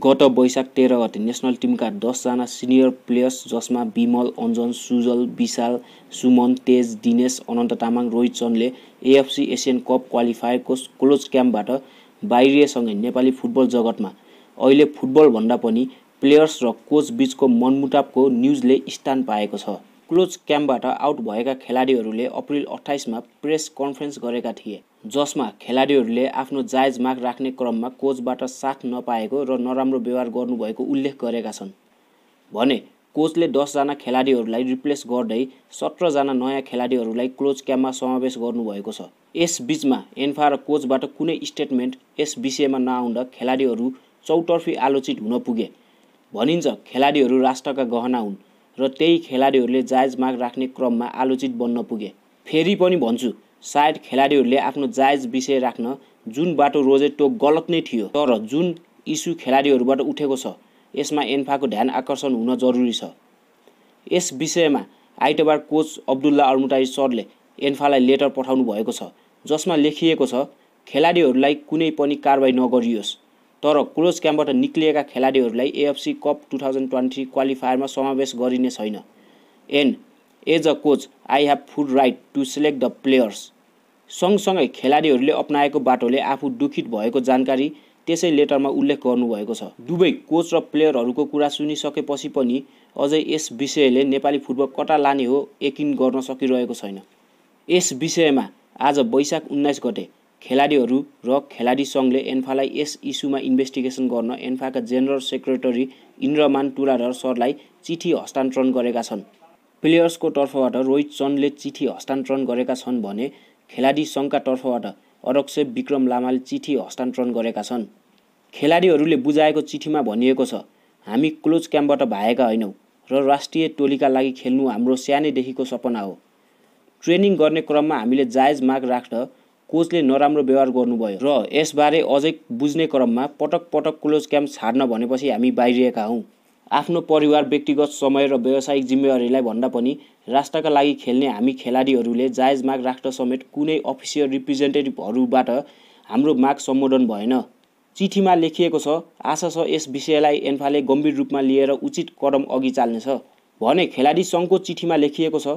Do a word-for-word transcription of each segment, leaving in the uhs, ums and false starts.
गत बैशाख तेह्र गते नेशनल टिमका दस जना सिनियर प्लेयर्स जसमा बिमल, अन्जन, सुजल, विशाल, सुमन, तेज, दिनेश, अनन्त तामाङ, रोहित चन्दले एएफसी एशियन कप क्वालिफायरको क्लोज क्याम्पबाट बाहिरिएसँगै नेपाली फुटबल जगतमा अहिले फुटबल भन्दा पनि प्लेयर्स र कोच बीचको मनमुटावको न्यूजले स्थान पाएको छ। क्लोज क्याम्पबाट आउट भएका खेलाडीहरूले अप्रिल अट्ठाइस मा प्रेस कन्फरेन्स गरेका थिए, जसमा खेलाडीहरूले आफ्नो जायज माग राख्ने क्रममा कोचबाट साथ नपाएको र नराम्रो व्यवहार गर्नुभएको उल्लेख गरेका छन्। भने कोचले दस जना खेलाडीहरूलाई रिप्लेस गर्दै सत्र जना नयाँ खेलाडीहरूलाई क्लोज क्याम्पमा समावेश गर्नुभएको छ। यस बीचमा एन्फा र कोचबाट कुनै स्टेटमेन्ट यस विषयमा नआउँदा खेलाडीहरू चौतर्फी आलोचित हुन पुगे। भनिन्छ खेलाडीहरू राष्ट्रका गहना हुन् र त्यही खेलाडीहरूले जायज माग राख्ने क्रममा आलोचित बन्न पुगे। फेरि पनि भन्छु, सायद खेलाडीहरूले आफ्नो जायज विषय राख्न जुन बाटो रोजे त्यो गलत नै थियो, तर जुन इस्यु खेलाडीहरूबाट उठेको छ यसमा एन्फाको ध्यान आकर्षण हुन जरुरी छ। यस विषयमा आइतबार कोच अब्दुल्ला अर्मुटाई सरले एन्फालाई लेटर पठाउनु भएको छ, जसमा लेखिएको छ खेलाडीहरूलाई कुनै पनि कारबाही नगरियोस्, तर क्लोज क्याम्पबाट निक्लिएका खेलाडीहरूलाई एएफसी कप दुई हजार बीस क्वालिफायरमा समावेश गरिने छैन। An as a coach I have full right to select the players. सँगसँगै खेलाडीहरूले अपनाएको बाटोले आफू दुखित भएको जानकारी त्यसै लेटरमा उल्लेख गर्नुभएको छ। दुवै कोच र प्लेयरहरूको कुरा सुनिसकेपछि पनि अझै यस विषयले नेपाली फुटबल कता लाने हो यकिन गर्न सकिरहेको छैन। यस विषयमा आज बैशाख उन्नाइस गते खेलाडीहरू र खेलाडी संघले एन्फालाई यस इस्युमा इन्भेस्टिगेसन गर्न एन्फाका जेनरल सेक्रेटरी इन्द्रमान तुलाधर सरलाई चिठी हस्तान्तरण गरेका छन्। प्लेयर्सको तर्फबाट रोहित चन्दले चिठी हस्तान्तरण गरेका छन् भने खेलाडी संघका तर्फबाट अध्यक्ष बिक्रम लामाले चिठी हस्तान्तरण गरेका छन्। खेलाडीहरूले बुझाएको चिठीमा भनिएको छ, हामी क्लोज क्याम्पबाट भाएका होइनौँ र राष्ट्रिय टोलीका लागि खेल्नु हाम्रो सानैदेखिको सपना हो। ट्रेनिङ गर्ने क्रममा हामीले जायज माग राख्दा कोचले नराम्रो व्यवहार गर्नुभयो र यसबारे अझै बुझ्ने क्रममा पटक पटक क्लोज क्याम्प छाड्न भनेपछि हामी बाहिरिएका हौँ। आफ्नो परिवार, व्यक्तिगत समय र व्यावसायिक जिम्मेवारीलाई भन्दा पनि राष्ट्रका लागि खेल्ने हामी खेलाडीहरूले जायज माग राख्न समेत कुनै अफिसियल रिप्रेजेन्टेटिभहरूबाट हाम्रो माग सम्बोधन भएन। चिठीमा लेखिएको छ, आशा छ यस विषयलाई एन्फाले गम्भीर रूपमा लिएर उचित कदम अघि चाल्नेछ। भने खेलाडी सङ्घको चिठीमा लेखिएको छ,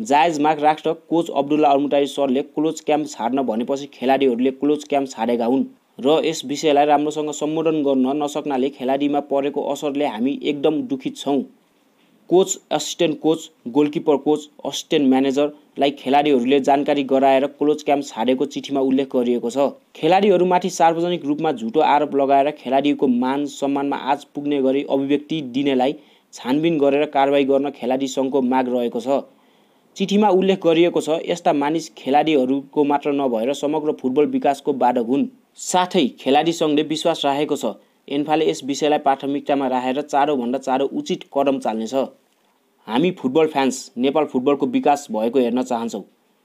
जायज माग राख्न कोच अब्दुल्ला अर्मुटाई सरले क्लोज क्याम्प छाड्न भनेपछि खेलाडीहरूले क्लोज क्याम्प छाडेका हुन् र यस विषयलाई राम्रोसँग सम्बोधन गर्न नसक्नाले खेलाडीमा परेको असरले हामी एकदम दुखित छौँ। Coach, assistant coach, goalkeeper coach, assistant म्यानेजरलाई खेलाडीहरूले जानकारी गराएर क्लोज क्याम्प छाडेको चिठीमा उल्लेख गरिएको छ। खेलाडीहरूमाथि सार्वजनिक रूपमा झुटो आरोप लगाएर खेलाडीको मान सम्मानमा आँच पुग्ने गरी अभिव्यक्ति दिनेलाई छानबिन गरेर कारवाही गर्न खेलाडी सङ्घको माग रहेको छ। चिठीमा उल्लेख गरिएको छ, यस्ता मानिस खेलाडीहरूको मात्र नभएर समग्र फुटबल विकासको बाधक हुन्। साथै खेलाडी संघले विश्वास राखेको छ एन्फाले यस विषयलाई प्राथमिकतामा राखेर चाँडोभन्दा चाँडो उचित कदम चाल्नेछ। हामी फुटबल फ्यान्स नेपाल फुटबलको विकास भएको हेर्न चाहन्छौँ,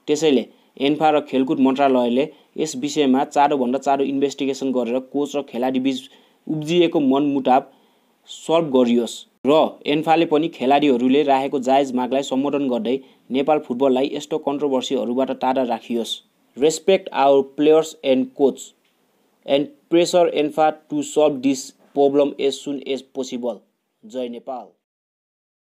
त्यसैले एन्फा र खेलकुद मन्त्रालयले यस विषयमा चाँडोभन्दा चाँडो इन्भेस्टिगेसन गरेर कोच र खेलाडीबीच उब्जिएको मनमुटाव सल्भ गरियोस् र एन्फाले पनि खेलाडीहरूले राखेको जायज मागलाई सम्बोधन गर्दै नेपाल फुटबललाई यस्तो कन्ट्रोभर्सीहरूबाट टाढा राखियोस्। Respect our players and coach and pressure ANFA to solve this problem as soon as possible. जय नेपाल।